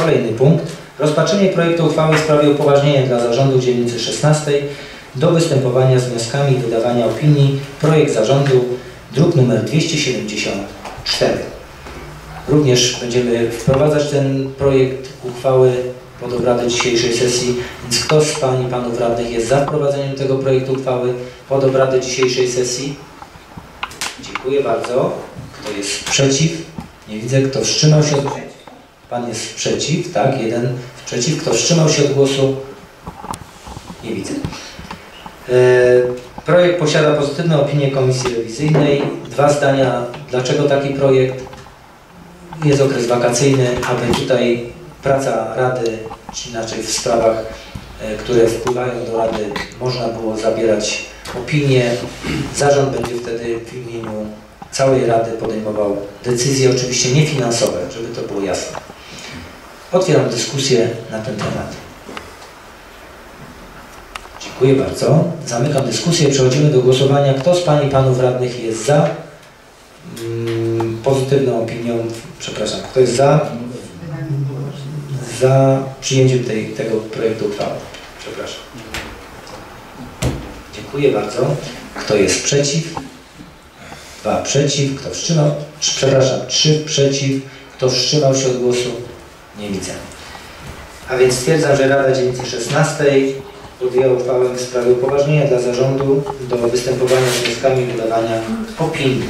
Kolejny punkt. Rozpatrzenie projektu uchwały w sprawie upoważnienia dla Zarządu Dzielnicy XVI do występowania z wnioskami i wydawania opinii. Projekt Zarządu, druk nr 274. Również będziemy wprowadzać ten projekt uchwały pod obrady dzisiejszej sesji, więc kto z Pań i Panów Radnych jest za wprowadzeniem tego projektu uchwały pod obrady dzisiejszej sesji? Dziękuję bardzo. Kto jest przeciw? Nie widzę. Kto wstrzymał się od głosu? Pan jest przeciw, tak? Jeden przeciw. Kto wstrzymał się od głosu? Nie widzę. Projekt posiada pozytywną opinię Komisji Rewizyjnej. Dwa zdania, dlaczego taki projekt. Jest okres wakacyjny, aby tutaj praca Rady, czy inaczej w sprawach, które wpływają do Rady, można było zabierać opinie. Zarząd będzie wtedy w imieniu całej Rady podejmował decyzje, oczywiście niefinansowe, żeby to było jasne. Otwieram dyskusję na ten temat. Dziękuję bardzo. Zamykam dyskusję. Przechodzimy do głosowania. Kto z Pań i Panów Radnych jest za? Pozytywną opinią, przepraszam, kto jest za przyjęciem tego projektu uchwały? Przepraszam. Dziękuję bardzo. Kto jest przeciw? 2 przeciw. Kto wstrzymał? Przepraszam, 3 przeciw. Kto wstrzymał się od głosu? Nie widzę. A więc stwierdzam, że Rada Dzielnicy XVI podjęła uchwałę w sprawie upoważnienia dla Zarządu do występowania z wnioskami i wydawania opinii.